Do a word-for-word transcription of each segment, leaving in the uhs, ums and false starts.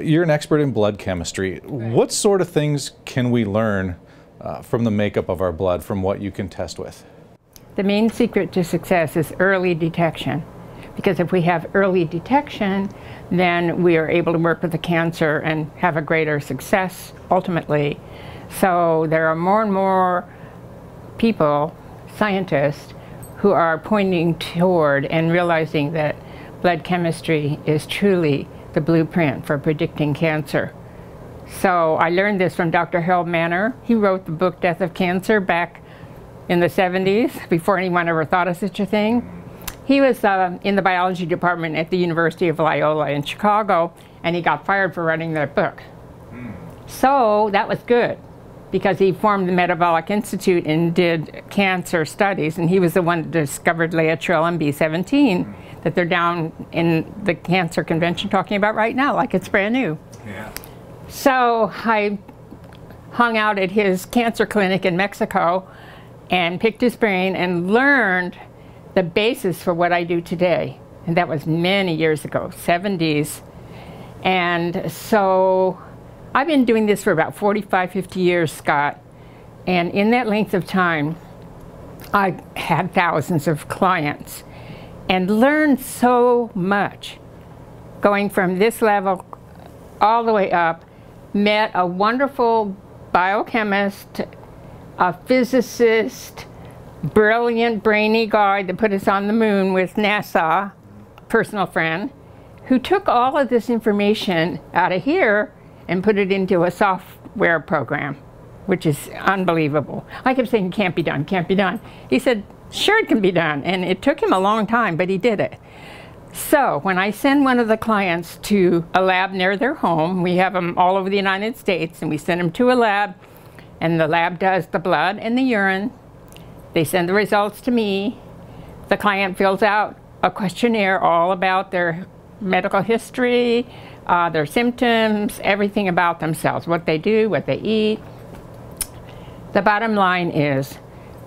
You're an expert in blood chemistry. Right. What sort of things can we learn uh, from the makeup of our blood, from what you can test with? The main secret to success is early detection, because if we have early detection, then we are able to work with the cancer and have a greater success ultimately. So there are more and more people, scientists, who are pointing toward and realizing that blood chemistry is truly the blueprint for predicting cancer. So I learned this from Doctor Harold Manor. He wrote the book Death of Cancer back in the seventies, before anyone ever thought of such a thing. He was uh, in the biology department at the University of Loyola in Chicago, and he got fired for writing that book. Mm. So that was good, because he formed the Metabolic Institute and did cancer studies, and he was the one that discovered Laetrile and B seventeen that they're down in the cancer convention talking about right now, like it's brand new. Yeah. So I hung out at his cancer clinic in Mexico and picked his brain and learned the basis for what I do today. And that was many years ago, seventies. And so I've been doing this for about forty-five, fifty years, Scott, and in that length of time, I had thousands of clients and learned so much, going from this level all the way up. Met a wonderful biochemist, a physicist, brilliant, brainy guy that put us on the moon with NASA, personal friend, who took all of this information out of here and put it into a software program, which is unbelievable. I kept saying, can't be done, can't be done. He said, sure it can be done. And it took him a long time, but he did it. So when I send one of the clients to a lab near their home, we have them all over the United States, and we send them to a lab, and the lab does the blood and the urine. They send the results to me. The client fills out a questionnaire all about their medical history, Uh, their symptoms, everything about themselves, what they do, what they eat. The bottom line is,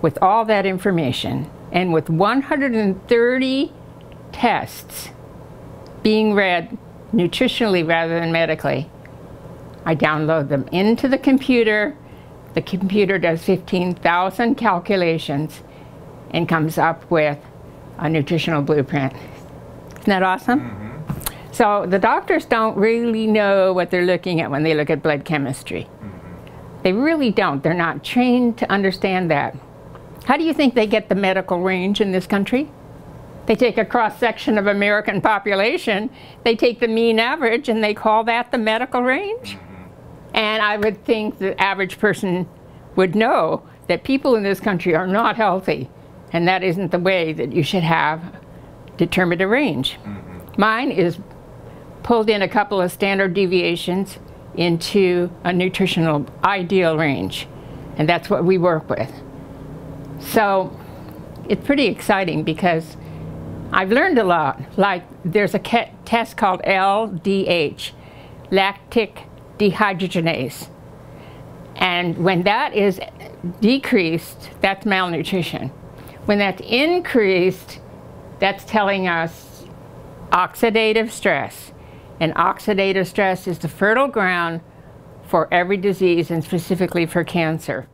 with all that information and with one hundred thirty tests being read nutritionally rather than medically, I download them into the computer. The computer does fifteen thousand calculations and comes up with a nutritional blueprint. Isn't that awesome? Mm-hmm. So the doctors don't really know what they're looking at when they look at blood chemistry. Mm-hmm. They really don't. They're not trained to understand that. How do you think they get the medical range in this country? They take a cross-section of American population, they take the mean average, and they call that the medical range? Mm-hmm. And I would think the average person would know that people in this country are not healthy, and that isn't the way that you should have determined a range. Mm-hmm. Mine is pulled in a couple of standard deviations into a nutritional ideal range, and that's what we work with. So it's pretty exciting because I've learned a lot. Like, there's a test called L D H, lactic dehydrogenase, and when that is decreased, that's malnutrition. When that's increased, that's telling us oxidative stress. And oxidative stress is the fertile ground for every disease, and specifically for cancer.